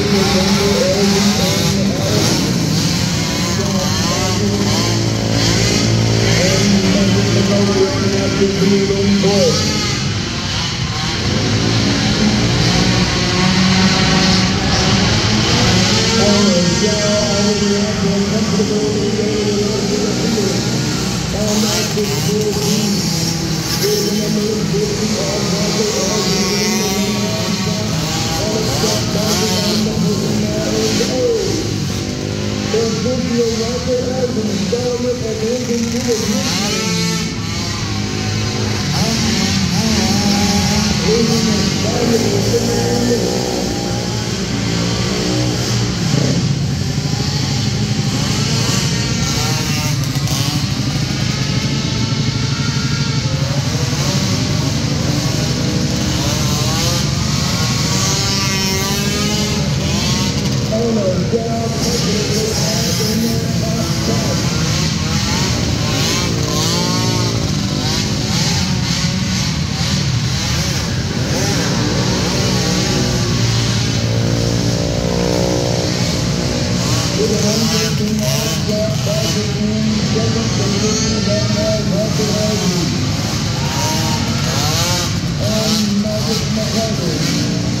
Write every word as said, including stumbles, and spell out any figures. I'm not